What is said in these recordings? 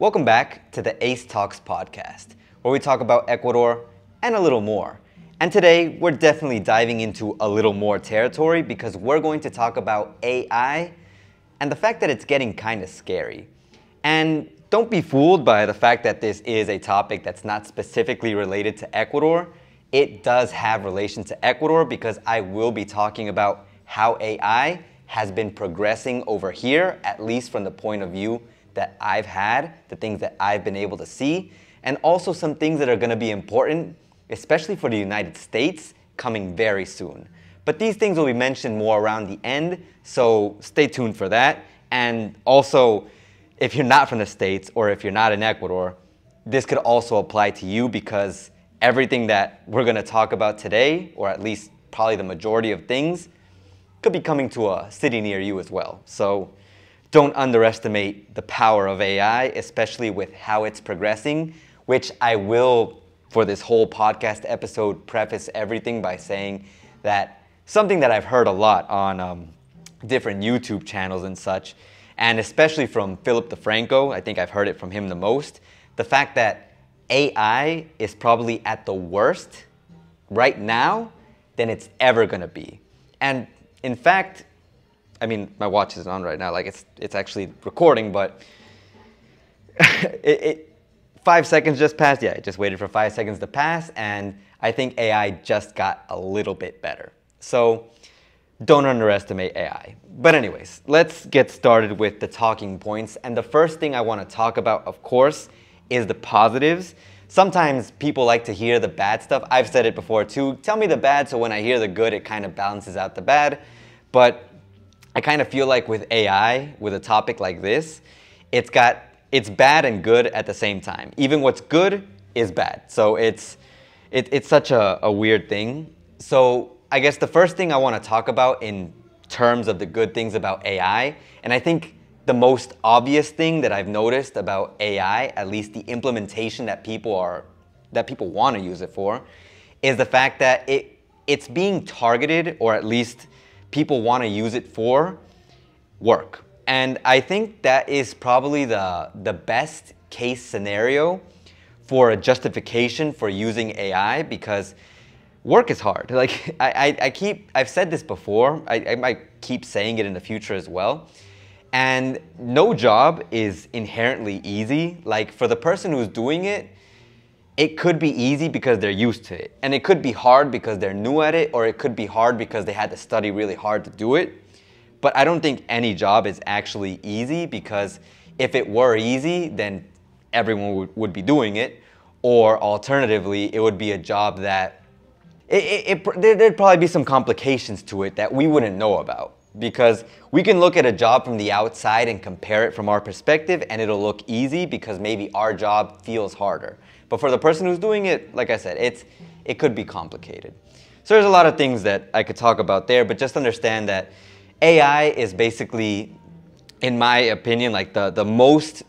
Welcome back to the Ace Talks Podcast, where we talk about Ecuador and a little more. And today, we're definitely diving into a little more territory because we're going to talk about AI and the fact that it's getting kind of scary. And don't be fooled by the fact that this is a topic that's not specifically related to Ecuador. It does have relation to Ecuador because I will be talking about how AI has been progressing over here, at least from the point of view that I've had, the things that I've been able to see, and also some things that are going to be important, especially for the United States, coming very soon. But these things will be mentioned more around the end, so stay tuned for that. And also, if you're not from the States or if you're not in Ecuador, this could also apply to you because everything that we're going to talk about today, or at least probably the majority of things, could be coming to a city near you as well. So don't underestimate the power of AI, especially with how it's progressing, which I will, for this whole podcast episode, preface everything by saying that something that I've heard a lot on different YouTube channels and such, and especially from Philip DeFranco, I think I've heard it from him the most, the fact that AI is probably at the worst right now than it's ever going to be. And in fact, I mean, my watch isn't on right now, like it's actually recording, but 5 seconds just passed. Yeah, I just waited for 5 seconds to pass, and I think AI just got a little bit better. So don't underestimate AI. But anyways, let's get started with the talking points. And the first thing I want to talk about, of course, is the positives. Sometimes people like to hear the bad stuff. I've said it before too. Tell me the bad, so when I hear the good, it kind of balances out the bad. But I kind of feel like with AI, with a topic like this, it's bad and good at the same time. Even what's good is bad. So it's such a weird thing. So I guess the first thing I want to talk about in terms of the good things about AI, and I think the most obvious thing that I've noticed about AI, at least the implementation that people want to use it for, is the fact that it's being targeted, or at least people want to use it for work. And I think that is probably the best case scenario for a justification for using AI, because work is hard. Like I've said this before, I might keep saying it in the future as well. And no job is inherently easy. Like for the person who's doing it, it could be easy because they're used to it, and it could be hard because they're new at it, or it could be hard because they had to study really hard to do it. But I don't think any job is actually easy, because if it were easy, then everyone would be doing it. Or alternatively, it would be a job that there'd probably be some complications to it that we wouldn't know about, because we can look at a job from the outside and compare it from our perspective, and it'll look easy because maybe our job feels harder. But for the person who's doing it, like I said, it could be complicated. So there's a lot of things that I could talk about there, but just understand that AI is basically, in my opinion, like the most,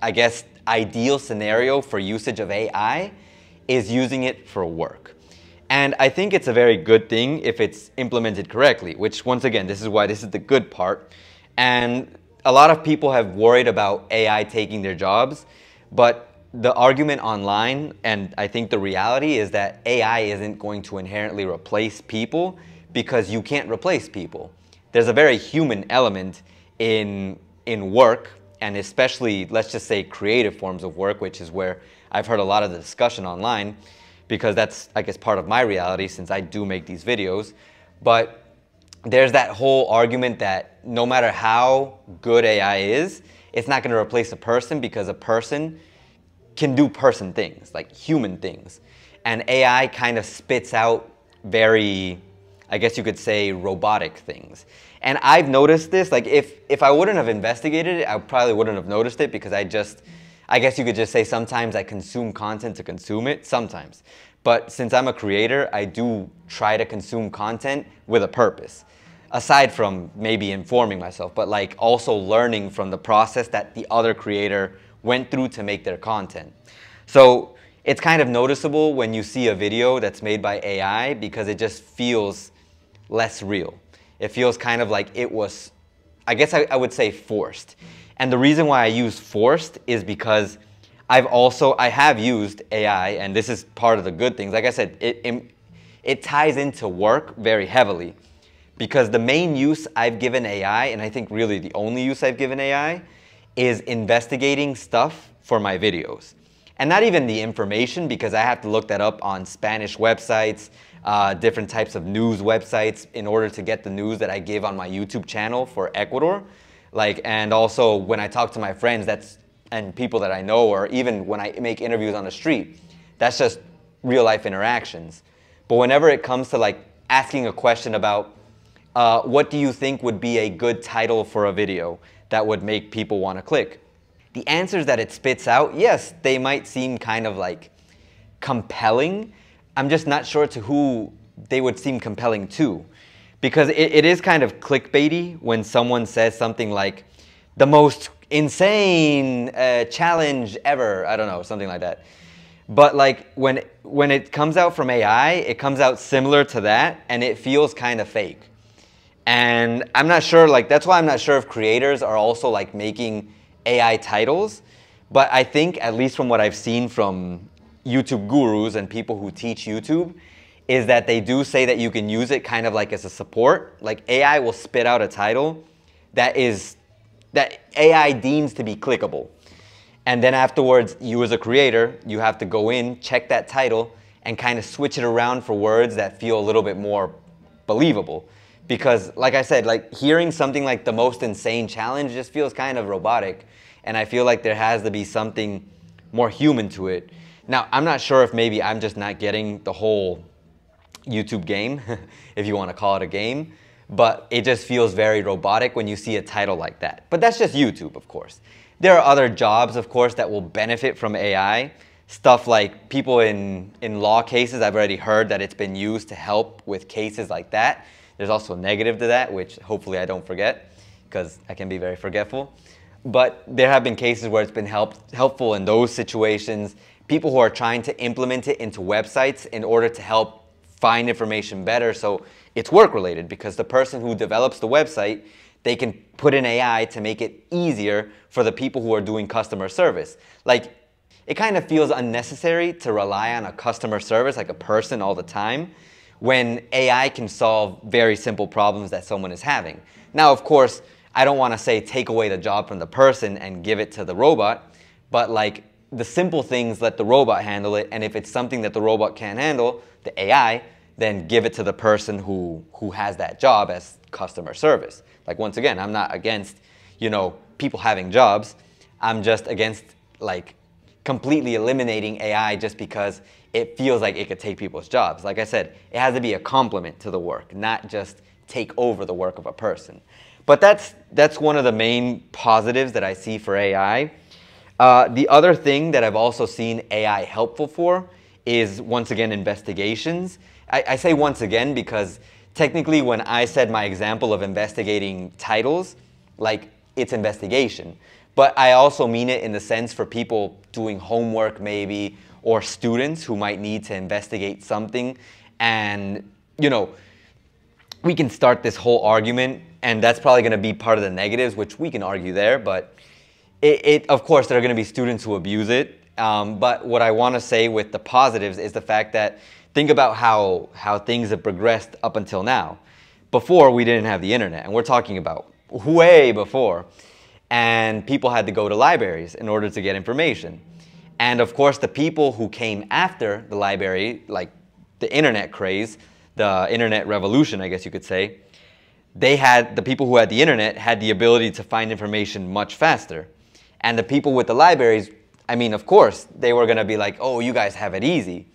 I guess, ideal scenario for usage of AI is using it for work. And I think it's a very good thing if it's implemented correctly, which once again, this is why this is the good part. And a lot of people have worried about AI taking their jobs, but the argument online, and I think the reality, is that AI isn't going to inherently replace people, because you can't replace people. There's a very human element in work, and especially, let's just say, creative forms of work, which is where I've heard a lot of the discussion online, because that's, I guess, part of my reality since I do make these videos. But there's that whole argument that no matter how good AI is, it's not going to replace a person, because a person can do person things, like human things. And AI kind of spits out very, I guess you could say, robotic things. And I've noticed this, like if I wouldn't have investigated it, I probably wouldn't have noticed it, because I guess you could just say sometimes I consume content to consume it, sometimes. But since I'm a creator, I do try to consume content with a purpose. Aside from maybe informing myself, but like also learning from the process that the other creator went through to make their content. So it's kind of noticeable when you see a video that's made by AI, because it just feels less real. It feels kind of like it was, I guess I would say, forced. And the reason why I use forced is because I have used AI, and this is part of the good things. Like I said, it ties into work very heavily, because the main use I've given AI, and I think really the only use I've given AI, is investigating stuff for my videos. And not even the information, because I have to look that up on Spanish websites, different types of news websites, in order to get the news that I give on my YouTube channel for Ecuador. Like, and also when I talk to my friends, that's, and people that I know, or even when I make interviews on the street, that's just real life interactions. But whenever it comes to like asking a question about what do you think would be a good title for a video that would make people want to click? The answers that it spits out, yes, they might seem kind of like compelling. I'm just not sure to who they would seem compelling to, because it is kind of clickbaity when someone says something like the most insane challenge ever, I don't know, something like that. But like when it comes out from AI, it comes out similar to that, and it feels kind of fake. And I'm not sure, like, that's why I'm not sure if creators are also like making AI titles, but I think, at least from what I've seen from YouTube gurus and people who teach YouTube, is that they do say that you can use it kind of like as a support. Like AI will spit out a title that AI deems to be clickable. And then afterwards, you as a creator, you have to go in, check that title, and kind of switch it around for words that feel a little bit more believable. Because like I said, like hearing something like the most insane challenge just feels kind of robotic. And I feel like there has to be something more human to it. Now, I'm not sure if maybe I'm just not getting the whole YouTube game, if you want to call it a game. But it just feels very robotic when you see a title like that. But that's just YouTube, of course. There are other jobs, of course, that will benefit from AI. Stuff like people in law cases, I've already heard that it's been used to help with cases like that. There's also a negative to that, which hopefully I don't forget, because I can be very forgetful. But there have been cases where it's been helpful in those situations. People who are trying to implement it into websites in order to help find information better, so it's work-related, because the person who develops the website, they can put in AI to make it easier for the people who are doing customer service. Like, it kind of feels unnecessary to rely on a customer service, like a person all the time, when AI can solve very simple problems that someone is having. Now, of course, I don't want to say take away the job from the person and give it to the robot, but like the simple things, let the robot handle it, and if it's something that the robot can't handle, the AI, then give it to the person who has that job as customer service. Like, once again, I'm not against, you know, people having jobs. I'm just against like completely eliminating AI just because it feels like it could take people's jobs. Like I said, it has to be a complement to the work, not just take over the work of a person. But that's one of the main positives that I see for AI. The other thing that I've also seen AI helpful for is, once again, investigations. I say once again because technically when I said my example of investigating titles, like, it's investigation. But I also mean it in the sense for people doing homework maybe, or students who might need to investigate something. And, you know, we can start this whole argument, and that's probably going to be part of the negatives, which we can argue there, but of course, there are going to be students who abuse it, but what I want to say with the positives is the fact that think about how things have progressed up until now. Before, we didn't have the internet, and we're talking about way before, and people had to go to libraries in order to get information. And of course, the people who came after the library, like the internet craze, the internet revolution, I guess you could say, the people who had the internet had the ability to find information much faster. And the people with the libraries, I mean, of course, they were going to be like, oh, you guys have it easy.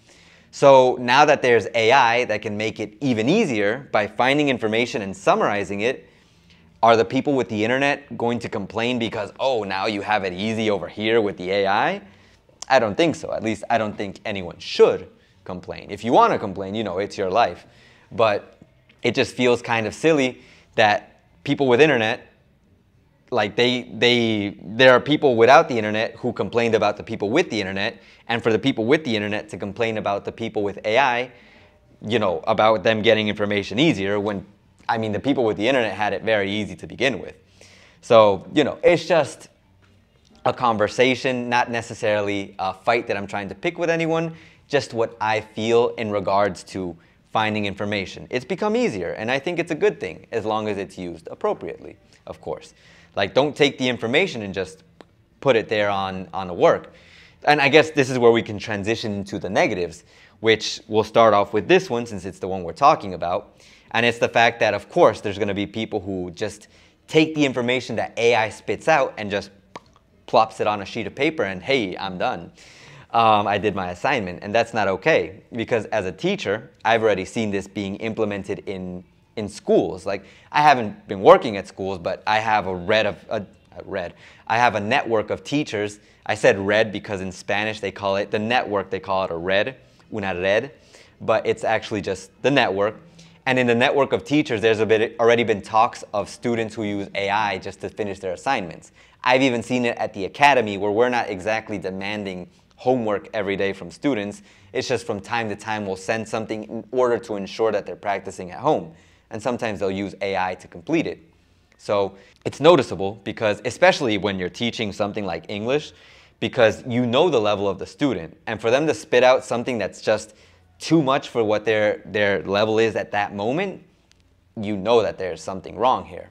So now that there's AI that can make it even easier by finding information and summarizing it, are the people with the internet going to complain because, oh, now you have it easy over here with the AI? I don't think so. At least I don't think anyone should complain. If you want to complain, you know, it's your life. But it just feels kind of silly that people with internet, like there are people without the internet who complained about the people with the internet, and for the people with the internet to complain about the people with AI, you know, about them getting information easier when, I mean, the people with the internet had it very easy to begin with. So, you know, it's just, a conversation, not necessarily a fight that I'm trying to pick with anyone, just what I feel in regards to finding information. It's become easier, and I think it's a good thing, as long as it's used appropriately, of course. Like, don't take the information and just put it there on a work. And I guess this is where we can transition to the negatives, which we'll start off with this one, since it's the one we're talking about. And it's the fact that, of course, there's going to be people who just take the information that AI spits out and just plops it on a sheet of paper and, hey, I'm done. I did my assignment. And that's not okay, because as a teacher, I've already seen this being implemented in schools. Like, I haven't been working at schools, but I have a network of teachers. I said red because in Spanish they call it, the network, they call it a red, una red, but it's actually just the network. And in the network of teachers, there's already been talks of students who use AI just to finish their assignments. I've even seen it at the academy, where we're not exactly demanding homework every day from students. It's just from time to time we'll send something in order to ensure that they're practicing at home. And sometimes they'll use AI to complete it. So it's noticeable, because especially when you're teaching something like English, because you know the level of the student, and for them to spit out something that's just too much for what their level is at that moment, you know that there's something wrong here.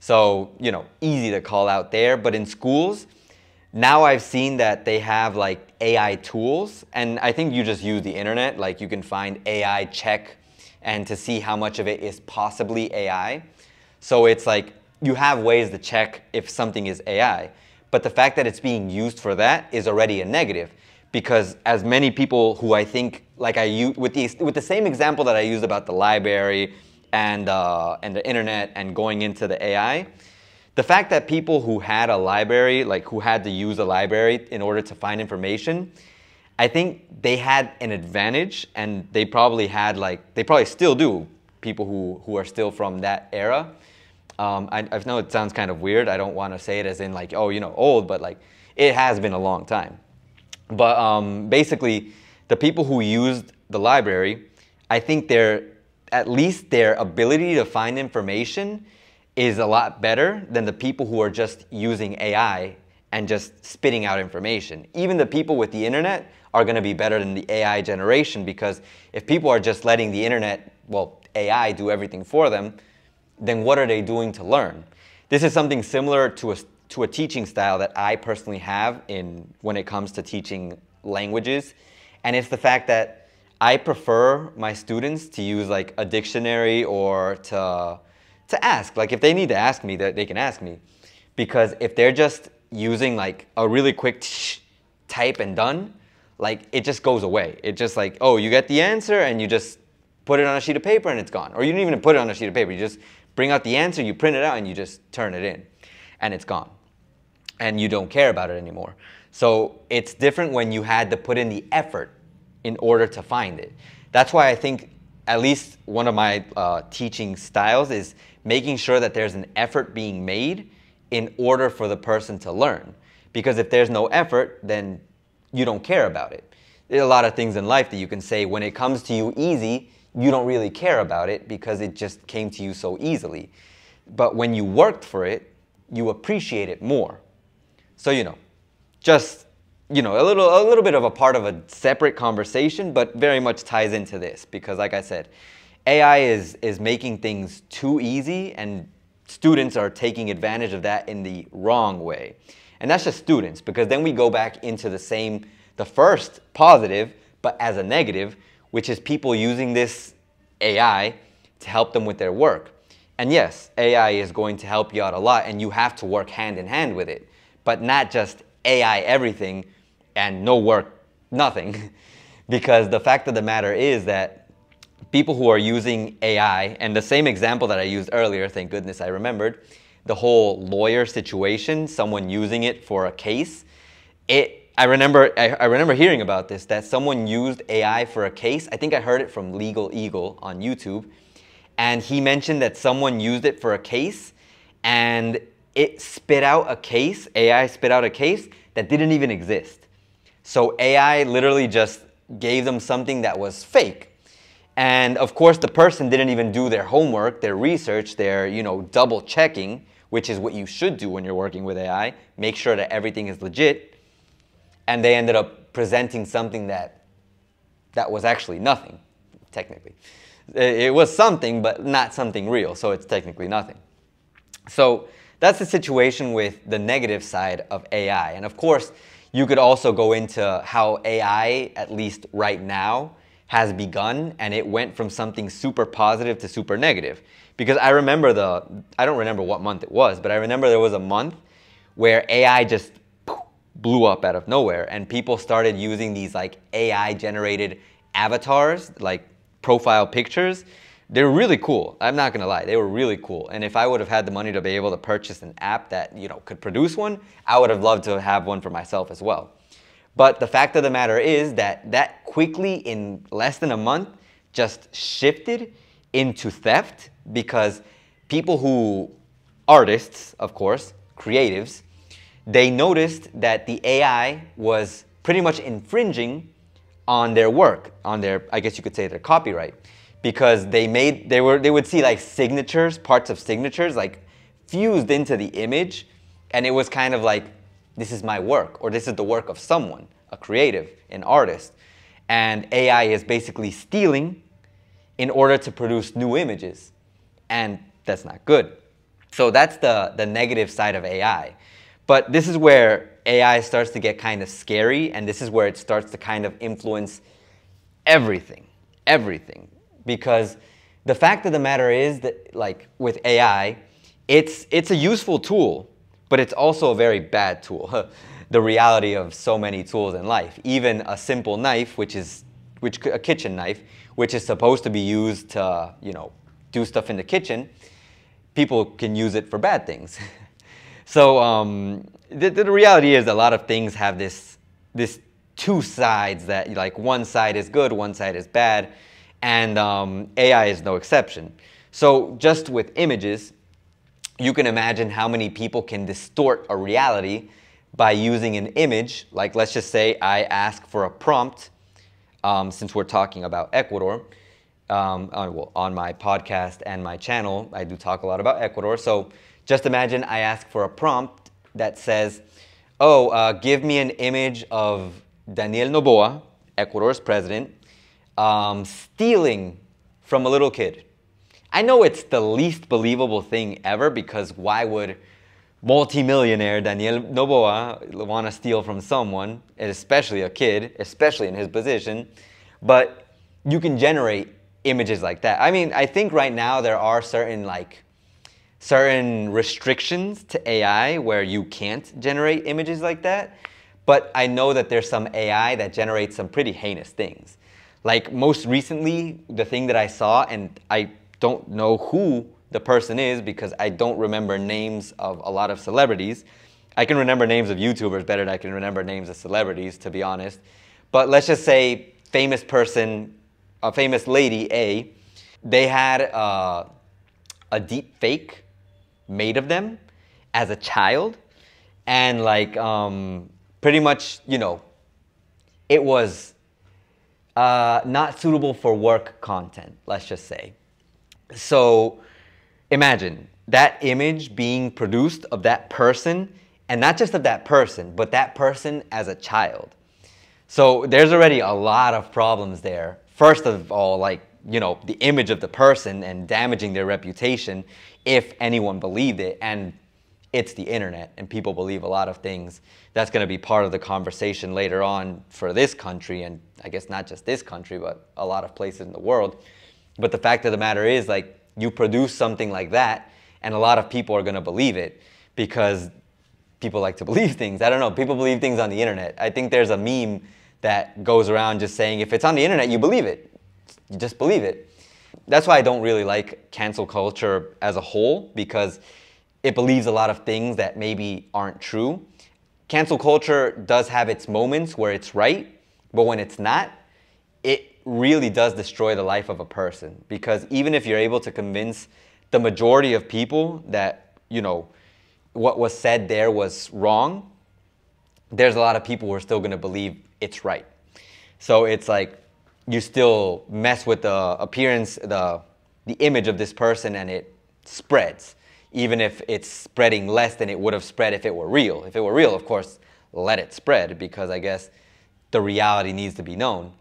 So, you know, easy to call out there. But in schools, now I've seen that they have like AI tools, and I think you just use the internet, like you can find AI check and to see how much of it is possibly AI. So it's like, you have ways to check if something is AI, but the fact that it's being used for that is already a negative, because as many people who I think, like I use with the same example that I used about the library and the internet and going into the AI, the fact that people who had a library, like who had to use a library in order to find information, I think they had an advantage, and they probably had, like, they probably still do, people who are still from that era. I know it sounds kind of weird. I don't want to say it as in like, oh, you know, old, but like it has been a long time. But basically, the people who used the library, I think at least their ability to find information is a lot better than the people who are just using AI and just spitting out information. Even the people with the internet are going to be better than the AI generation, because if people are just letting the internet, well, AI do everything for them, then what are they doing to learn? This is something similar to a teaching style that I personally have when it comes to teaching languages. And it's the fact that I prefer my students to use like a dictionary, or to ask. Like if they need to ask me, they can ask me. Because if they're just using like a really quick type and done, like it just goes away. It's just like, oh, you get the answer and you just put it on a sheet of paper and it's gone. Or you don't even put it on a sheet of paper. You just bring out the answer, you print it out, and you just turn it in. And it's gone. And you don't care about it anymore. So it's different when you had to put in the effort in order to find it. That's why I think at least one of my teaching styles is making sure that there's an effort being made in order for the person to learn. Because if there's no effort, then you don't care about it. There are a lot of things in life that you can say, when it comes to you easy, you don't really care about it because it just came to you so easily. But when you worked for it, you appreciate it more. So, you know, just, you know, a little bit of a part of a separate conversation, but very much ties into this, because like I said, AI is making things too easy, and students are taking advantage of that in the wrong way. And that's just students, because then we go back into the first positive, but as a negative, which is people using this AI to help them with their work. And yes, AI is going to help you out a lot, and you have to work hand in hand with it, but not just AI everything and no work, nothing. Because the fact of the matter is that people who are using AI, and the same example that I used earlier, thank goodness I remembered, the whole lawyer situation, someone using it for a case, I remember hearing about this, that someone used AI for a case. I think I heard it from Legal Eagle on YouTube. And he mentioned that someone used it for a case, and it spit out a case, AI spit out a case that didn't even exist. So AI literally just gave them something that was fake. And of course the person didn't even do their homework, their research, their, you know, double checking, which is what you should do when you're working with AI, make sure that everything is legit, and they ended up presenting something that was actually nothing, technically. It was something, but not something real, so it's technically nothing. So that's the situation with the negative side of AI. And of course, you could also go into how AI, at least right now, has begun, and it went from something super positive to super negative. Because I remember I don't remember what month it was, but I remember there was a month where AI just blew up out of nowhere, and people started using these like AI-generated avatars, like profile pictures. They're really cool. I'm not gonna lie, they were really cool. And if I would have had the money to be able to purchase an app that, you know, could produce one, I would have loved to have one for myself as well. But the fact of the matter is that quickly, in less than a month, just shifted into theft, because people who, artists, of course, creatives, they noticed that the AI was pretty much infringing on their work, on their, I guess you could say, their copyright, because they would see like signatures, parts of signatures, like fused into the image, and it was kind of like, this is my work, or this is the work of someone, a creative, an artist, and AI is basically stealing in order to produce new images, and that's not good. So that's the negative side of AI. But this is where AI starts to get kind of scary, and this is where it starts to kind of influence everything. Because the fact of the matter is that, like, with AI, it's a useful tool, but it's also a very bad tool. The reality of so many tools in life. Even a simple knife, a kitchen knife, which is supposed to be used to, you know, do stuff in the kitchen, people can use it for bad things. So the reality is a lot of things have this two sides, that like one side is good, one side is bad, and AI is no exception. So just with images, you can imagine how many people can distort a reality by using an image. Like, let's just say I ask for a prompt, since we're talking about Ecuador. On my podcast and my channel, I do talk a lot about Ecuador. So just imagine I ask for a prompt that says, give me an image of Daniel Noboa, Ecuador's president, stealing from a little kid. I know it's the least believable thing ever, because why would multimillionaire Daniel Noboa want to steal from someone, especially a kid, especially in his position? But you can generate images like that. I mean, I think right now there are certain restrictions to AI where you can't generate images like that, but I know that there's some AI that generates some pretty heinous things. Like, most recently, the thing that I saw, and I don't know who the person is because I don't remember names of a lot of celebrities. I can remember names of YouTubers better than I can remember names of celebrities, to be honest. But let's just say a famous lady A, they had a deep fake made of them as a child, and like pretty much, you know, it was not suitable for work content, let's just say. So imagine that image being produced of that person, and not just of that person, but that person as a child. So there's already a lot of problems there. First of all, like, you know, the image of the person and damaging their reputation if anyone believed it. And it's the internet, and people believe a lot of things. That's going to be part of the conversation later on for this country, and I guess not just this country, but a lot of places in the world. But the fact of the matter is, like, you produce something like that, and a lot of people are going to believe it, because people like to believe things. I don't know, people believe things on the internet. I think there's a meme that goes around just saying, if it's on the internet, you believe it. You just believe it. That's why I don't really like cancel culture as a whole, because it believes a lot of things that maybe aren't true. Cancel culture does have its moments where it's right, but when it's not, it really does destroy the life of a person. Because even if you're able to convince the majority of people that, you know, what was said there was wrong, there's a lot of people who are still going to believe it's right. So it's like, you still mess with the appearance, the image of this person, and it spreads. even if it's spreading less than it would have spread if it were real. If it were real, of course, let it spread, because I guess the reality needs to be known.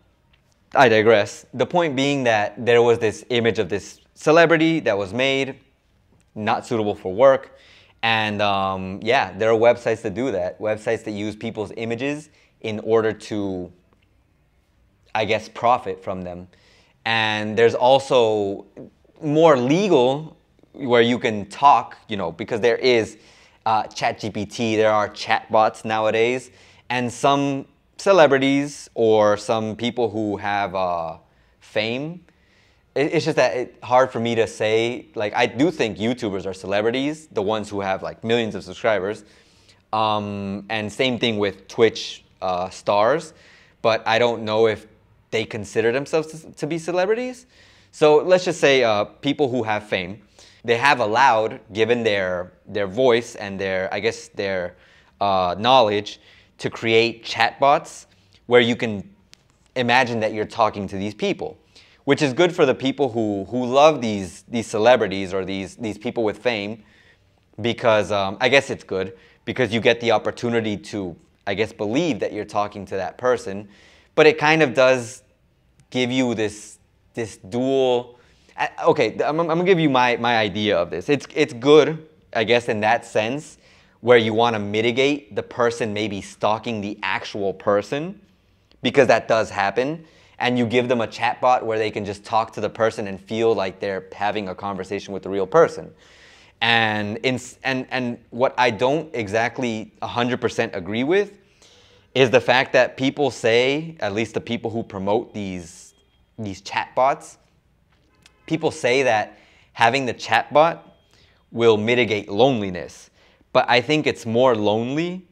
I digress. The point being that there was this image of this celebrity that was made, not suitable for work, and yeah, there are websites that do that. Websites that use people's images in order to, I guess, profit from them. And there's also more legal where you can talk, you know, because there is ChatGPT, there are chatbots nowadays, and some celebrities or some people who have fame. It's just that it's hard for me to say. Like, I do think YouTubers are celebrities, the ones who have like millions of subscribers. And same thing with Twitch stars, but I don't know if they consider themselves to be celebrities. So let's just say people who have fame, they have allowed, given their voice and their, I guess, their knowledge, to create chatbots where you can imagine that you're talking to these people, which is good for the people who love these celebrities or these people with fame, because I guess it's good because you get the opportunity to, I guess, believe that you're talking to that person. But it kind of does give you this dual... Okay, I'm going to give you my idea of this. It's good, I guess, in that sense, where you want to mitigate the person maybe stalking the actual person, because that does happen, and you give them a chatbot where they can just talk to the person and feel like they're having a conversation with the real person. And what I don't exactly 100% agree with is the fact that people say, at least the people who promote these chatbots, people say that having the chatbot will mitigate loneliness. But I think it's more lonely,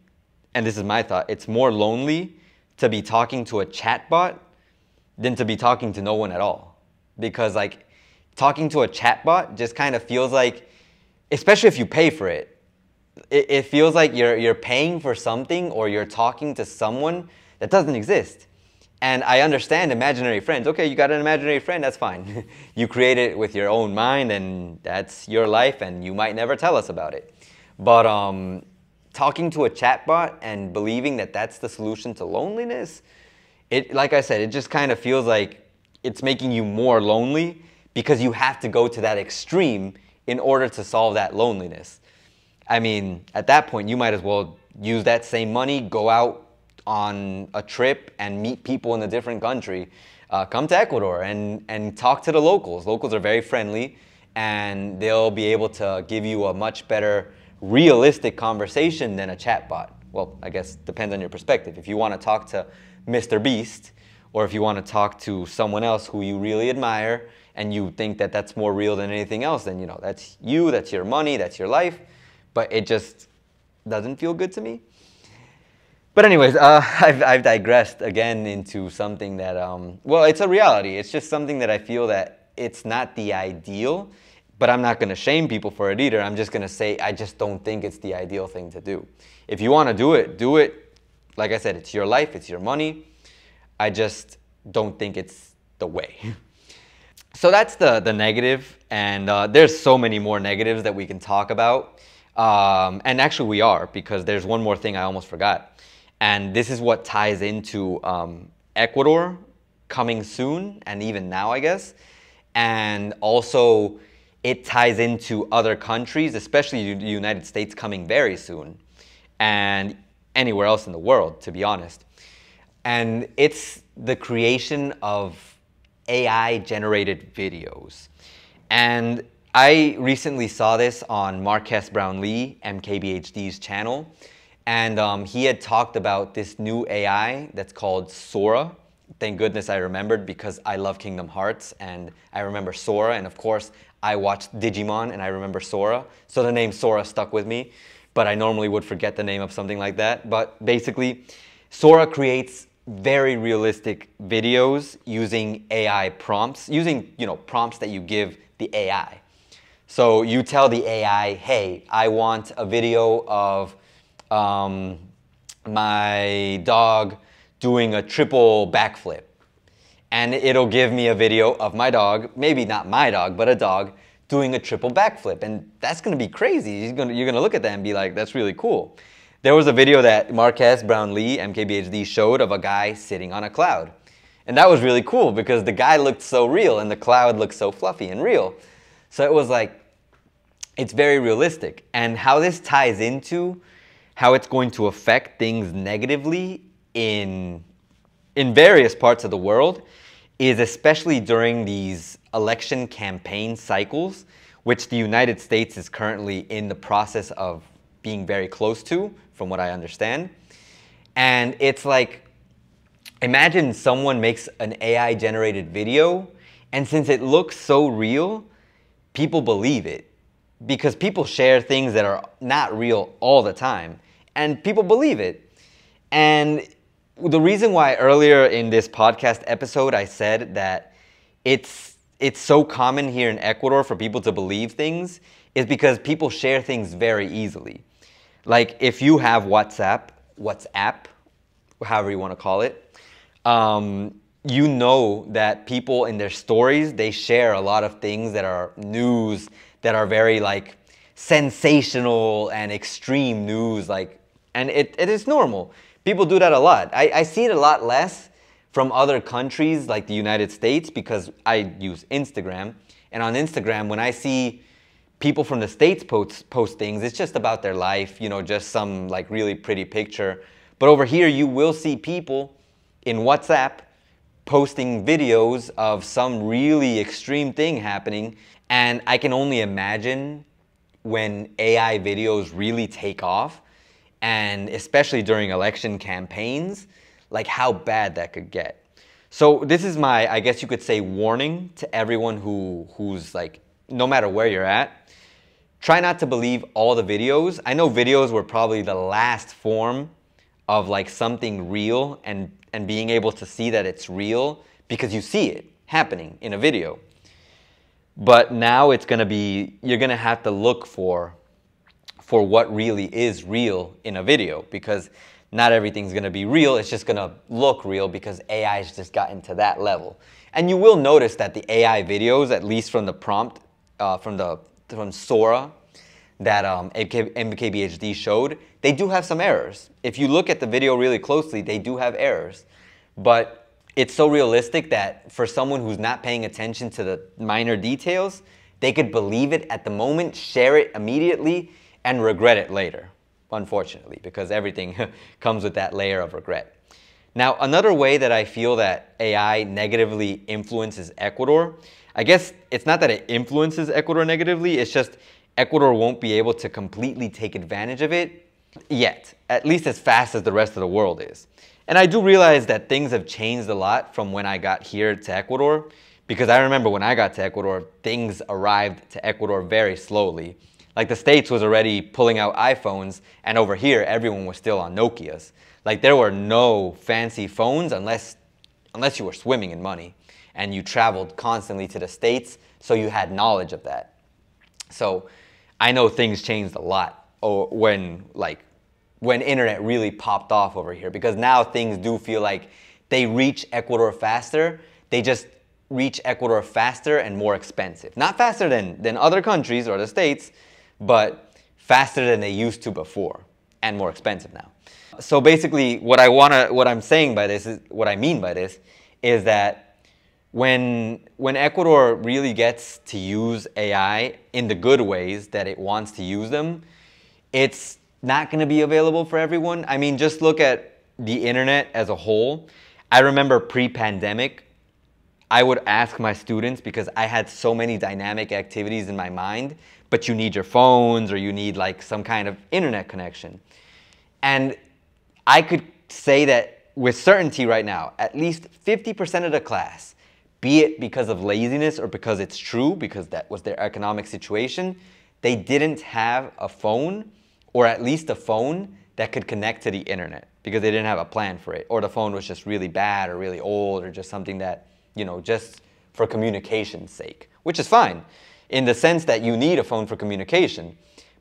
and this is my thought, it's more lonely to be talking to a chatbot than to be talking to no one at all. Because like, talking to a chatbot just kind of feels like, especially if you pay for it, it feels like you're paying for something or you're talking to someone that doesn't exist. And I understand imaginary friends. Okay, you got an imaginary friend, that's fine. You create it with your own mind and that's your life and you might never tell us about it. But talking to a chatbot and believing that that's the solution to loneliness, it, like I said, it just kind of feels like it's making you more lonely because you have to go to that extreme in order to solve that loneliness. I mean, at that point, you might as well use that same money, go out on a trip and meet people in a different country. Come to Ecuador and talk to the locals. Locals are very friendly and they'll be able to give you a much better realistic conversation than a chatbot. Well, I guess depends on your perspective. If you want to talk to Mr. Beast or if you want to talk to someone else who you really admire and you think that that's more real than anything else, then you know, that's you, that's your money, that's your life. But it just doesn't feel good to me. But anyways, I've digressed again into something that, well, it's a reality. It's just something that I feel that it's not the ideal, but I'm not going to shame people for it either. I'm just going to say I just don't think it's the ideal thing to do. If you want to do it. Like I said, it's your life, it's your money. I just don't think it's the way. So that's the negative, and there's so many more negatives that we can talk about. And actually we are, because there's one more thing I almost forgot. And this is what ties into Ecuador coming soon, and even now, I guess. And also it ties into other countries, especially the United States coming very soon, and anywhere else in the world, to be honest. And it's the creation of AI-generated videos. And I recently saw this on Marques Brownlee, MKBHD's channel, and he had talked about this new AI that's called Sora. Thank goodness I remembered, because I love Kingdom Hearts and I remember Sora, and of course I watched Digimon and I remember Sora, so the name Sora stuck with me, but I normally would forget the name of something like that. But basically, Sora creates very realistic videos using AI prompts, using, you know, prompts that you give the AI. So you tell the AI, hey, I want a video of my dog doing a triple backflip. And it'll give me a video of my dog, maybe not my dog, but a dog doing a triple backflip, and that's gonna be crazy. You're gonna look at that and be like, that's really cool. There was a video that Marques Brownlee, MKBHD, showed of a guy sitting on a cloud. And that was really cool because the guy looked so real and the cloud looked so fluffy and real. So it was like, it's very realistic. And how this ties into how it's going to affect things negatively in various parts of the world is especially during these election campaign cycles, which the United States is currently in the process of being very close to, from what I understand. And it's like, imagine someone makes an AI-generated video, and since it looks so real, people believe it. Because people share things that are not real all the time, and people believe it. And the reason why earlier in this podcast episode I said that it's so common here in Ecuador for people to believe things is because people share things very easily. Like if you have WhatsApp, however you want to call it, you know that people in their stories, they share a lot of things that are news, that are very like sensational and extreme news, like, and it is normal. People do that a lot. I see it a lot less from other countries like the United States because I use Instagram, and on Instagram when I see people from the States post things, it's just about their life, you know, just some like really pretty picture. But over here you will see people in WhatsApp posting videos of some really extreme thing happening, and I can only imagine when AI videos really take off, and especially during election campaigns, like how bad that could get. So this is my, I guess you could say, warning to everyone who's like, no matter where you're at, try not to believe all the videos. I know videos were probably the last form of like something real and being able to see that it's real because you see it happening in a video. But now it's gonna be, you're gonna have to look for what really is real in a video, because not everything's gonna be real, it's just gonna look real because AI's just gotten to that level. And you will notice that the AI videos, at least from the prompt, from Sora, that MKBHD showed, they do have some errors. If you look at the video really closely, they do have errors. But it's so realistic that for someone who's not paying attention to the minor details, they could believe it at the moment, share it immediately, and regret it later, unfortunately, because everything comes with that layer of regret. Now, another way that I feel that AI negatively influences Ecuador, I guess it's not that it influences Ecuador negatively, it's just Ecuador won't be able to completely take advantage of it yet, at least as fast as the rest of the world is. And I do realize that things have changed a lot from when I got here to Ecuador, because I remember when I got to Ecuador, things arrived to Ecuador very slowly. Like the States was already pulling out iPhones, and over here everyone was still on Nokias. Like there were no fancy phones unless you were swimming in money and you traveled constantly to the States, so you had knowledge of that. So I know things changed a lot when internet really popped off over here, because now things do feel like they reach Ecuador faster. They just reach Ecuador faster and more expensive. Not faster than other countries or the States, but faster than they used to before, and more expensive now. So basically what I mean by this is that when Ecuador really gets to use AI in the good ways that it wants to use them, it's not gonna be available for everyone. I mean, just look at the internet as a whole. I remember pre-pandemic, I would ask my students, because I had so many dynamic activities in my mind, but you need your phones or you need like some kind of internet connection. And I could say that with certainty right now, at least 50% of the class, be it because of laziness or because it's true, because that was their economic situation, they didn't have a phone, or at least a phone that could connect to the internet, because they didn't have a plan for it, or the phone was just really bad or really old or just something that, you know, just for communication's sake, which is fine in the sense that you need a phone for communication,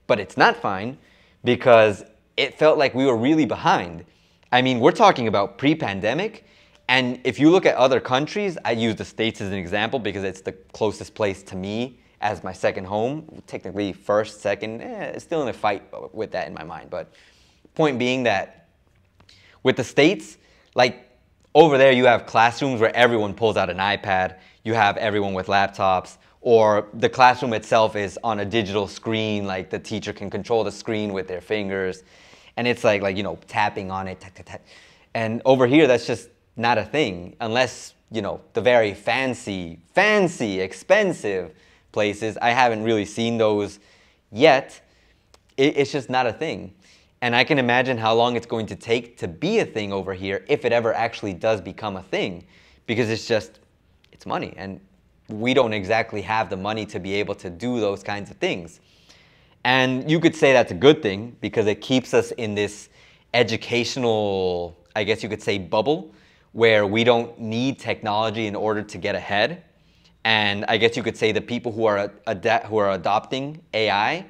but it's not fine because it felt like we were really behind. I mean, we're talking about pre-pandemic, and if you look at other countries, I use the States as an example because it's the closest place to me as my second home, technically first, second, it's still in a fight with that in my mind. But point being that with the States, like over there you have classrooms where everyone pulls out an iPad, you have everyone with laptops, or the classroom itself is on a digital screen, like the teacher can control the screen with their fingers, and it's like you know, tapping on it, tap, tap, tap. And over here that's just not a thing, unless, you know, the very fancy, expensive places. I haven't really seen those yet. It's just not a thing. And I can imagine how long it's going to take to be a thing over here, if it ever actually does become a thing, because it's just, it's money. And we don't exactly have the money to be able to do those kinds of things. And you could say that's a good thing, because it keeps us in this educational, I guess you could say, bubble, where we don't need technology in order to get ahead. And I guess you could say the people who are adopting AI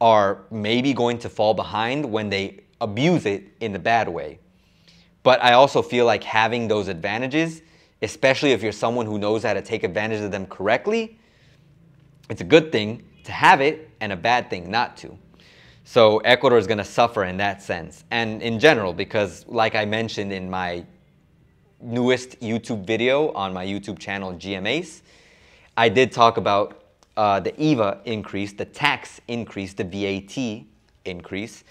are maybe going to fall behind when they abuse it in the bad way. But I also feel like having those advantages, especially if you're someone who knows how to take advantage of them correctly, it's a good thing to have it and a bad thing not to. So Ecuador is going to suffer in that sense, and in general, because like I mentioned in my newest YouTube video on my YouTube channel, GMAce, I did talk about the IVA increase, the tax increase, the VAT increase,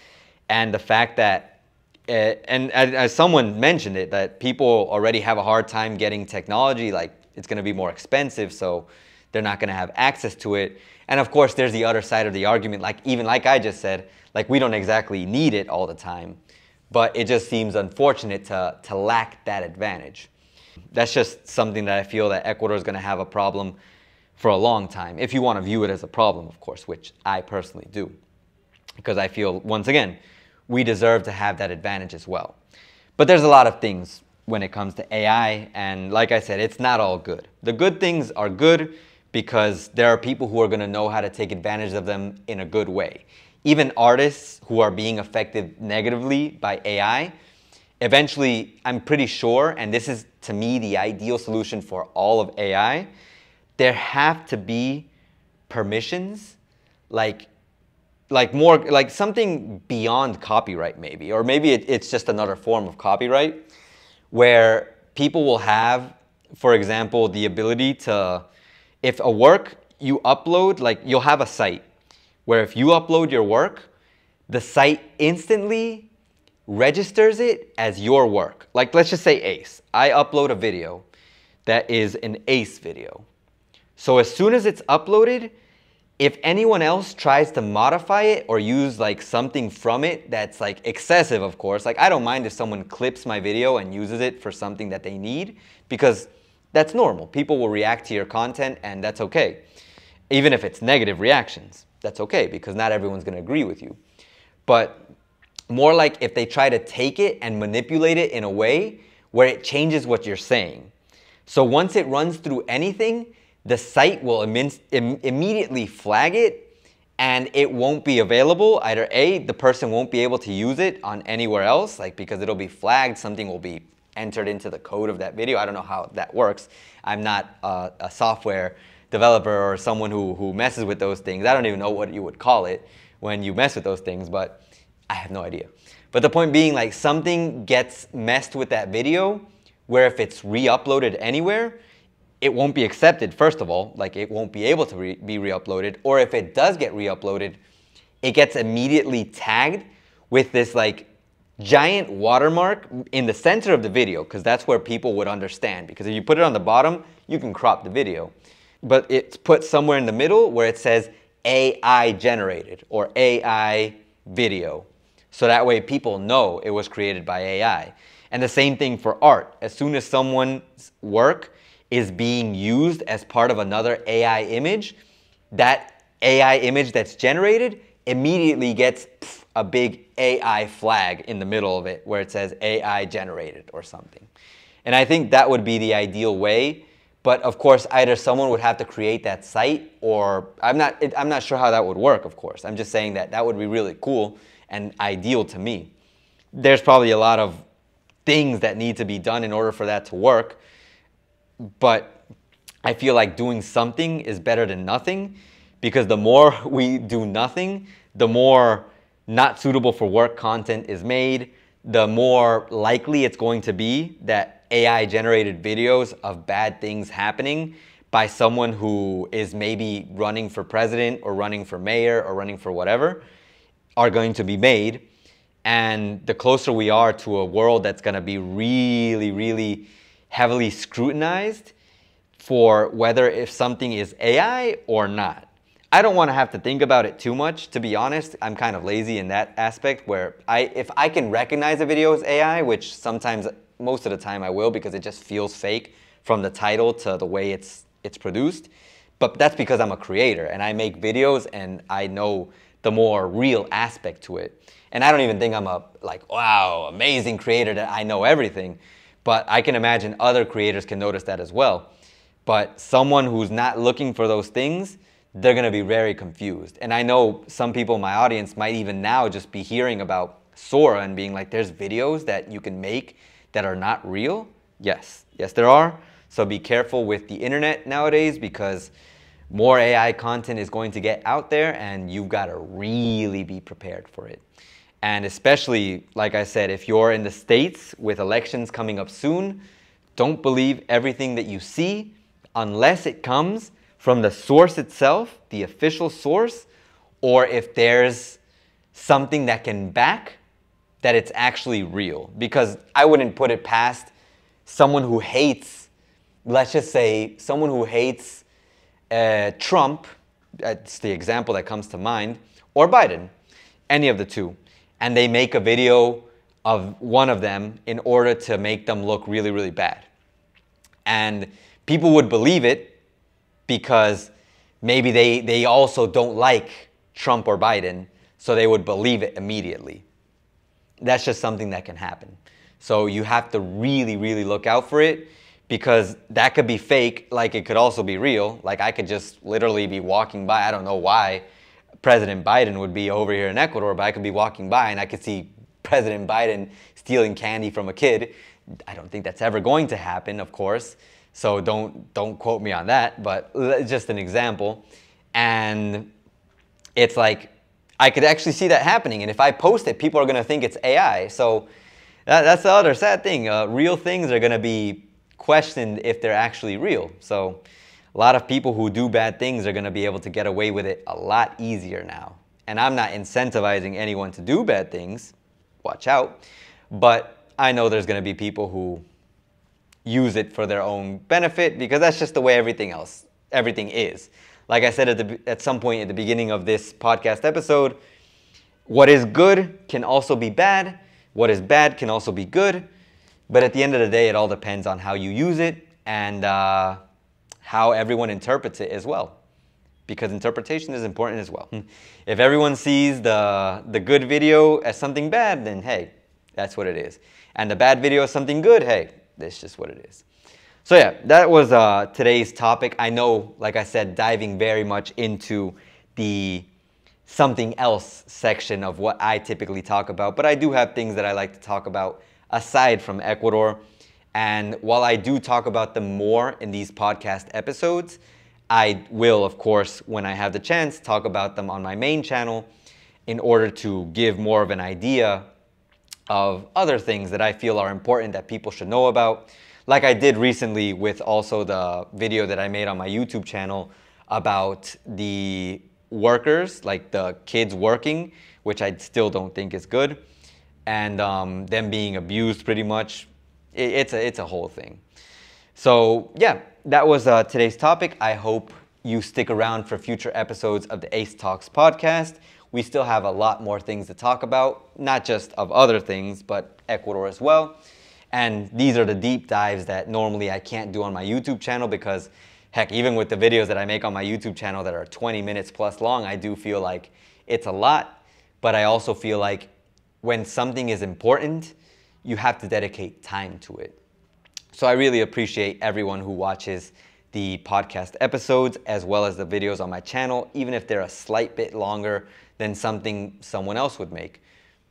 and the fact that, and as someone mentioned it, that people already have a hard time getting technology, like it's gonna be more expensive, so they're not gonna have access to it. And of course, there's the other side of the argument, like even like I just said, like we don't exactly need it all the time, but it just seems unfortunate to lack that advantage. That's just something that I feel that Ecuador is gonna have a problem for a long time, if you want to view it as a problem, of course, which I personally do, because I feel, once again, we deserve to have that advantage as well. But there's a lot of things when it comes to AI, and like I said, it's not all good. The good things are good because there are people who are going to know how to take advantage of them in a good way. Even artists who are being affected negatively by AI, eventually, I'm pretty sure, and this is to me the ideal solution for all of AI, there have to be permissions, like something beyond copyright maybe, or maybe it's just another form of copyright, where people will have, for example, the ability to, if a work you upload, like you'll have a site where if you upload your work, the site instantly registers it as your work. Like let's just say Ace, I upload a video that is an Ace video. So as soon as it's uploaded, if anyone else tries to modify it or use like something from it that's like excessive, of course, like I don't mind if someone clips my video and uses it for something that they need, because that's normal. People will react to your content and that's okay. Even if it's negative reactions, that's okay, because not everyone's gonna agree with you. But more like if they try to take it and manipulate it in a way where it changes what you're saying. So once it runs through anything, the site will immediately flag it, and it won't be available. Either A, the person won't be able to use it on anywhere else, like because it'll be flagged, something will be entered into the code of that video. I don't know how that works. I'm not a software developer or someone who messes with those things. I don't even know what you would call it when you mess with those things, but I have no idea. But the point being, like something gets messed with that video, where if it's re-uploaded anywhere, it won't be accepted, first of all, like it won't be able to be re-uploaded, or if it does get re-uploaded, it gets immediately tagged with this like giant watermark in the center of the video, because that's where people would understand, because if you put it on the bottom, you can crop the video. But it's put somewhere in the middle where it says AI generated or AI video. So that way people know it was created by AI. And the same thing for art. As soon as someone's work is being used as part of another AI image, that AI image that's generated immediately gets a big AI flag in the middle of it where it says AI generated or something. And I think that would be the ideal way, but of course either someone would have to create that site, or I'm not sure how that would work, of course. I'm just saying that that would be really cool and ideal to me. There's probably a lot of things that need to be done in order for that to work, but I feel like doing something is better than nothing, because the more we do nothing, the more not suitable for work content is made, the more likely it's going to be that AI generated videos of bad things happening by someone who is maybe running for president or running for mayor or running for whatever are going to be made. And the closer we are to a world that's going to be really, really heavily scrutinized for whether if something is AI or not. I don't want to have to think about it too much, to be honest. I'm kind of lazy in that aspect where if I can recognize a video as AI, which sometimes, most of the time I will, because it just feels fake from the title to the way it's produced. But that's because I'm a creator and I make videos and I know the more real aspect to it. And I don't even think I'm a, like, wow, amazing creator that I know everything. But I can imagine other creators can notice that as well. But someone who's not looking for those things, they're gonna be very confused. And I know some people in my audience might even now just be hearing about Sora and being like, there's videos that you can make that are not real? Yes, yes there are. So be careful with the internet nowadays, because more AI content is going to get out there and you've got to really be prepared for it. And especially, like I said, if you're in the States with elections coming up soon, don't believe everything that you see unless it comes from the source itself, the official source, or if there's something that can back that it's actually real. Because I wouldn't put it past someone who hates, let's just say, someone who hates Trump, that's the example that comes to mind, or Biden, any of the two, and they make a video of one of them in order to make them look really, really bad. And people would believe it because maybe they also don't like Trump or Biden, so they would believe it immediately. That's just something that can happen. So you have to really, really look out for it, because that could be fake, like it could also be real. Like I could just literally be walking by, I don't know why President Biden would be over here in Ecuador, but I could be walking by and I could see President Biden stealing candy from a kid. I don't think that's ever going to happen, of course. So don't quote me on that, but just an example. And it's like, I could actually see that happening. And if I post it, people are gonna think it's AI. So that's the other sad thing. Real things are gonna be questioned if they're actually real. So a lot of people who do bad things are gonna be able to get away with it a lot easier now. And I'm not incentivizing anyone to do bad things, watch out, but I know there's gonna be people who use it for their own benefit, because that's just the way everything is. Like I said at some point at the beginning of this podcast episode, what is good can also be bad, what is bad can also be good. But at the end of the day, it all depends on how you use it and how everyone interprets it as well. Because interpretation is important as well. If everyone sees the good video as something bad, then hey, that's what it is. And the bad video as something good, hey, that's just what it is. So yeah, that was today's topic. I know, like I said, diving very much into the something else section of what I typically talk about. But I do have things that I like to talk about aside from Ecuador. And while I do talk about them more in these podcast episodes, I will, of course, when I have the chance, talk about them on my main channel in order to give more of an idea of other things that I feel are important that people should know about. Like I did recently with also the video that I made on my YouTube channel about the workers, like the kids working, which I still don't think is good, and them being abused pretty much. It's a whole thing. So yeah, that was today's topic. I hope you stick around for future episodes of the Ace Talks podcast. We still have a lot more things to talk about, not just of other things, but Ecuador as well. And these are the deep dives that normally I can't do on my YouTube channel, because heck, even with the videos that I make on my YouTube channel that are 20 minutes plus long, I do feel like it's a lot, but I also feel like when something is important, you have to dedicate time to it. So I really appreciate everyone who watches the podcast episodes as well as the videos on my channel, even if they're a slight bit longer than something someone else would make.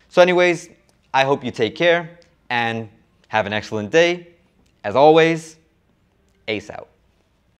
So anyways, I hope you take care and have an excellent day. As always, Ace out.